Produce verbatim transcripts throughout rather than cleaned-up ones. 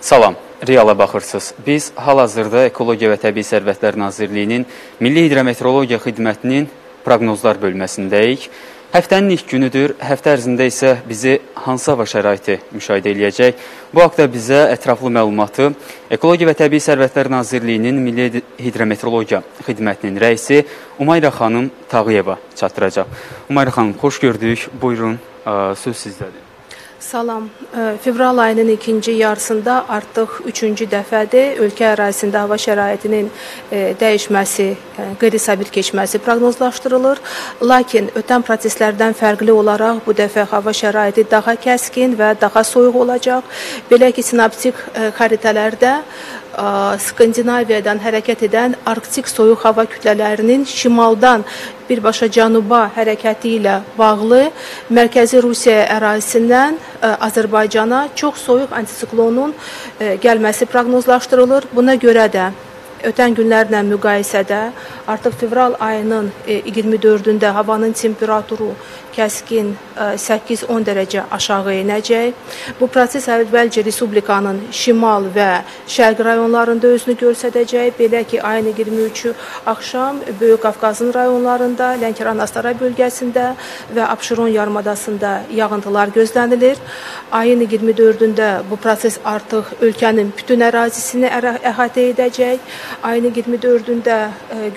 Salam, Reala baxırsınız. Biz hal-hazırda Ekoloji və Təbii Sərbətlər Nazirliyinin Milli Hidrometrologiya Xidmətinin proqnozlar bölməsindəyik. Həftənin ilk günüdür, həftə ərzində isə bizi hansı hava şəraiti müşahidə edəcək? Bu haqda bizə ətraflı məlumatı Ekoloji və Təbii Sərbətlər Nazirliyinin Milli Hidrometrologiya Xidmətinin rəisi Umayra xanım Tağıyeva çatdıracaq. Umayra xanım, xoş gördük. Buyurun, söz sizdədir. Salam. Fevral ayının ikinci yarısında artıq üçüncü dəfədir ölkə ərazisində hava şəraitinin dəyişməsi, qeyri-sabit keçməsi proqnozlaşdırılır. Lakin ötən proseslərdən fərqli olaraq bu dəfə hava şəraiti daha kəskin və daha soyuq olacaq. Belə ki, sinoptik xəritələrdə Skandinaviyadan hərəkət edən arktik soyuq hava kütlələrinin şimaldan birbaşa cənuba hərəkəti ilə bağlı mərkəzi Rusiya ərazisindən Azərbaycana çox soyuq antisiklonun gəlməsi proqnozlaşdırılır. Buna görə də ötən günlərlə müqayisədə artıq fevral ayının iyirmi dördündə havanın temperaturu kəskin səkkiz on dərəcə aşağı enəcək. Bu proses əvvəlcə Respublikanın şimal və şərq rayonlarında özünü göstərəcək. Belə ki, ayın iyirmi üçü axşam Böyük Qafqazın rayonlarında, Lənkəran-Astara bölgəsində və Abşeron yarımadasında yağıntılar gözlənilir. Ayın iyirmi dördündə bu proses artıq ölkənin bütün ərazisini əhatə edəcək. Ayın iyirmi dördündə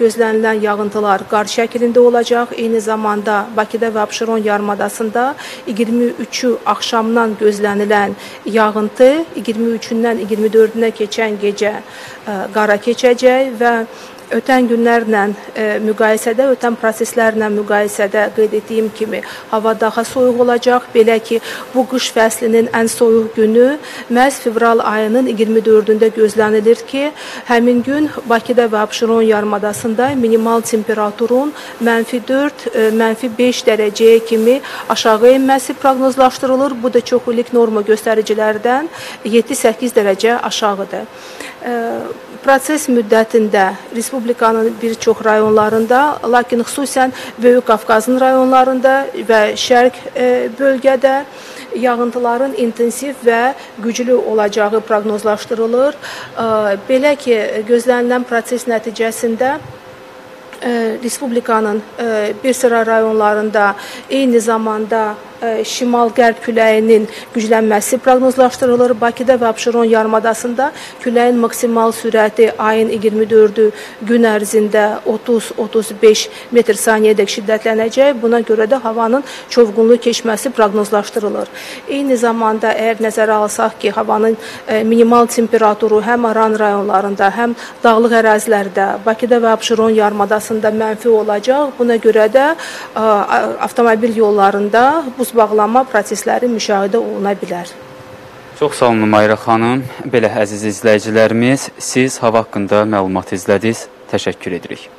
gözlənilən yağıntılar qar şəklində olacaq. Eyni zamanda Bakıda və Abşeron yarımadasında iyirmi üçü axşamdan gözlənilən yağıntı iyirmi üçündən iyirmi dördünə keçən gecə qara keçəcək və ötən günlərlə müqayisədə, ötən proseslərlə müqayisədə qeyd etdiyim kimi hava daha soyuq olacaq. Belə ki, bu qış fəslinin ən soyuq günü məhz fevral ayının iyirmi dördündə gözlənilir ki, həmin gün Bakıda və Abşeron yarımadasında minimal temperaturun mənfi dörd, mənfi beş dərəcəyə kimi aşağı enməsi proqnozlaşdırılır. Bu da çox illik norma göstəricilərdən yeddi səkkiz dərəcə aşağıdır. Proses müddətində Respublikanın bir çox rayonlarında, lakin xüsusən Böyük Qafqazın rayonlarında və şərq bölgədə yağıntıların intensiv və güclü olacağı proqnozlaşdırılır. Belə ki, gözlənilən proses nəticəsində Respublikanın bir sıra rayonlarında eyni zamanda şimal-qərb küləyinin güclənməsi proqnozlaşdırılır. Bakıda və Abşeron yarımadasında küləyin maksimal sürəti ayın iyirmi dördü gün ərzində otuz otuz beş metr saniyədək şiddətlənəcək. Buna görə də havanın çovğunlu keçməsi proqnozlaşdırılır. Eyni zamanda əgər nəzərə alsaq ki, havanın minimal temperaturu həm Aran rayonlarında, həm dağlıq ərazilərdə, Bakıda və Abşeron yarımadasında mənfi olacaq. Buna görə də avtomobil yollarında buz bağlanma prosesləri müşahidə oluna bilər. Çox sağ olun, Umayra xanım. Belə əziz izləyicilərimiz, siz hava haqqında məlumat izlədiniz. Təşəkkür edirik.